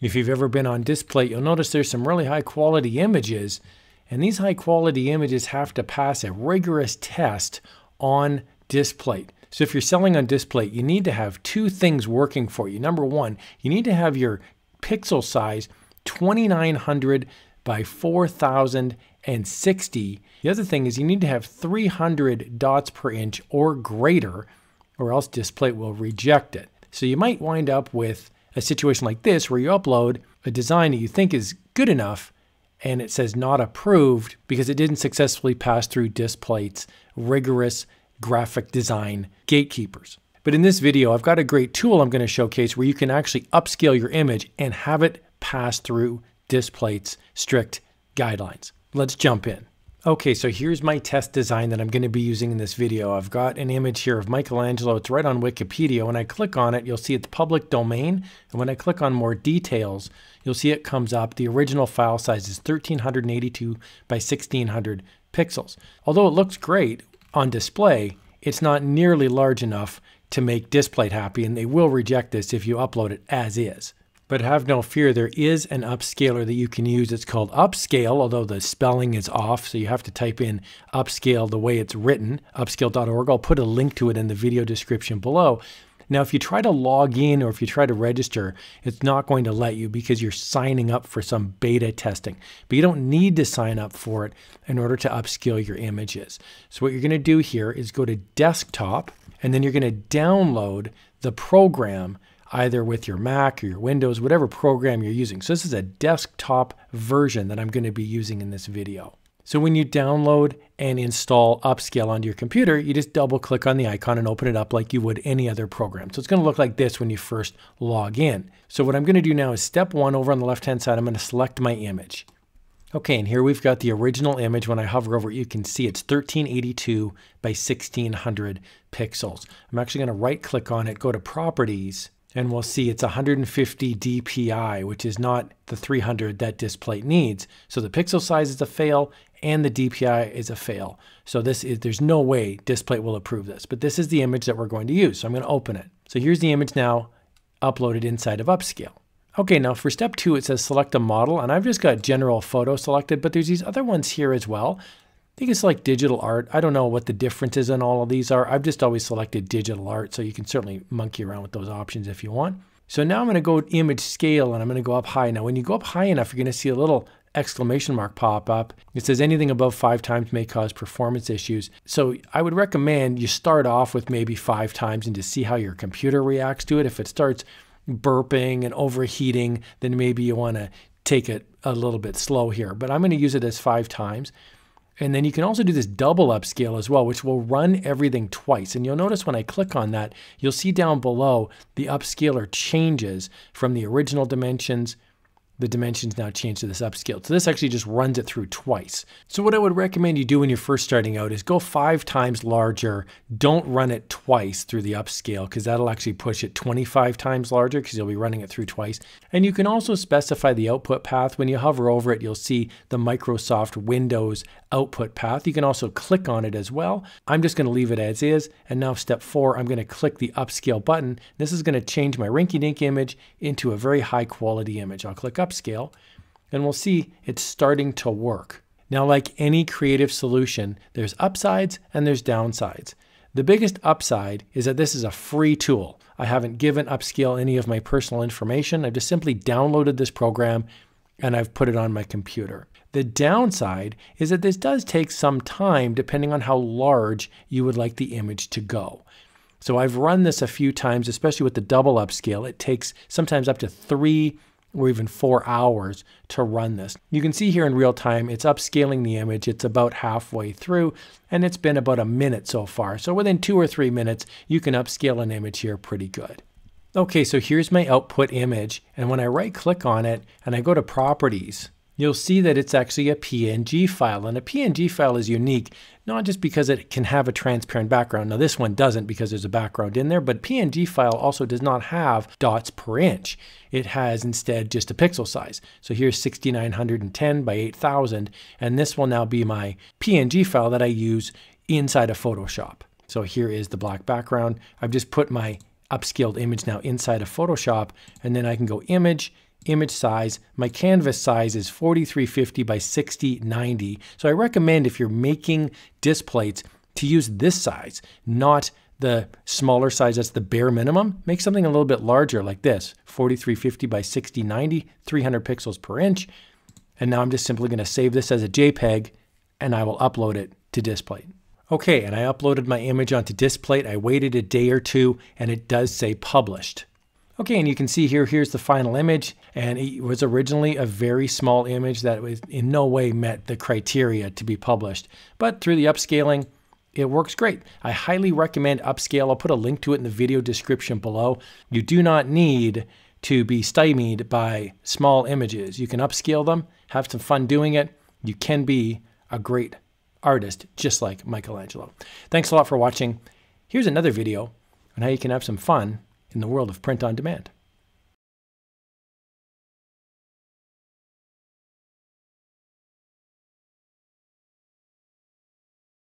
If you've ever been on Displate, you'll notice there's some really high quality images, and these high quality images have to pass a rigorous test on Displate. So if you're selling on Displate, you need to have two things working for you. Number one, you need to have your pixel size 2900 by 4060. The other thing is you need to have 300 dots per inch or greater, or else Displate will reject it. So you might wind up with a situation like this where you upload a design that you think is good enough and it says not approved because it didn't successfully pass through Displate's rigorous graphic design gatekeepers. But in this video, I've got a great tool I'm going to showcase where you can actually upscale your image and have it pass through Displate's strict guidelines. Let's jump in. Okay, so here's my test design that I'm going to be using in this video. I've got an image here of Michelangelo. It's right on Wikipedia. When I click on it, you'll see it's public domain. And when I click on more details, you'll see it comes up. The original file size is 1382 by 1600 pixels. Although it looks great on display, it's not nearly large enough to make Displate happy, and they will reject this if you upload it as is. But have no fear, there is an upscaler that you can use. It's called Upscayl, although the spelling is off, so you have to type in Upscayl the way it's written, upscayl.org. I'll put a link to it in the video description below. Now, if you try to log in or if you try to register, it's not going to let you because you're signing up for some beta testing. But you don't need to sign up for it in order to upscale your images. So what you're going to do here is go to Desktop, and then you're going to download the program either with your Mac or your Windows, whatever program you're using. So this is a desktop version that I'm going to be using in this video. So when you download and install Upscayl onto your computer, you just double click on the icon and open it up like you would any other program. So it's going to look like this when you first log in. So what I'm going to do now is step one, over on the left-hand side, I'm going to select my image. Okay, and here we've got the original image. When I hover over it, you can see it's 1382 by 1600 pixels. I'm actually going to right-click on it, go to Properties, and we'll see it's 150 DPI, which is not the 300 that Displate needs. So the pixel size is a fail and the DPI is a fail. So there's no way Displate will approve this, but this is the image that we're going to use. So I'm going to open it. So here's the image now uploaded inside of Upscayl. Okay, now for step two, it says select a model, and I've just got general photo selected, but there's these other ones here as well. I think it's like digital art. I don't know what the differences in all of these are. I've just always selected digital art, so you can certainly monkey around with those options if you want. So now I'm going to go image scale, and I'm going to go up high. Now when you go up high enough, you're going to see a little exclamation mark pop up. It says anything above 5 times may cause performance issues. So I would recommend you start off with maybe 5 times and just see how your computer reacts to it. If it starts burping and overheating, then maybe you want to take it a little bit slow here. But I'm going to use it as 5 times. And then you can also do this double upscale as well, which will run everything twice. And you'll notice when I click on that, you'll see down below the upscaler changes from the original dimensions. The dimensions now change to this upscale. So this actually just runs it through twice. So what I would recommend you do when you're first starting out is go 5 times larger. Don't run it twice through the upscale, because that'll actually push it 25 times larger because you'll be running it through twice. And you can also specify the output path. When you hover over it, you'll see the Microsoft Windows output path. You can also click on it as well. I'm just going to leave it as is. And now step four, I'm going to click the upscale button. This is going to change my rinky-dink image into a very high quality image. I'll click upscale, and we'll see it's starting to work. Now, like any creative solution, there's upsides and there's downsides. The biggest upside is that this is a free tool. I haven't given Upscayl any of my personal information. I've just simply downloaded this program and I've put it on my computer. The downside is that this does take some time depending on how large you would like the image to go. So I've run this a few times, especially with the double upscale. It takes sometimes up to 3 or even 4 hours to run this. You can see here in real time, it's upscaling the image. It's about halfway through, and it's been about a minute so far. So within 2 or 3 minutes, you can upscale an image here pretty good. Okay, so here's my output image. And when I right click on it and I go to Properties, you'll see that it's actually a PNG file. And a PNG file is unique, not just because it can have a transparent background. Now this one doesn't because there's a background in there, but PNG file also does not have dots per inch. It has instead just a pixel size. So here's 6910 by 8000, and this will now be my PNG file that I use inside of Photoshop. So here is the black background. I've just put my upscaled image now inside of Photoshop, and then I can go image, image size. My canvas size is 4350 by 6090. So I recommend if you're making displays to use this size, not the smaller size. That's the bare minimum. Make something a little bit larger like this, 4350 by 6090, 300 pixels per inch. And now I'm just simply going to save this as a JPEG and I will upload it to Displate. Okay, and I uploaded my image onto Displate. I waited a day or two and it does say published. Okay, and you can see here, here's the final image, and it was originally a very small image that was in no way met the criteria to be published. But through the upscaling, it works great. I highly recommend Upscayl. I'll put a link to it in the video description below. You do not need to be stymied by small images. You can upscale them, have some fun doing it. You can be a great artist, just like Michelangelo. Thanks a lot for watching. Here's another video on how you can have some fun in the world of print on demand.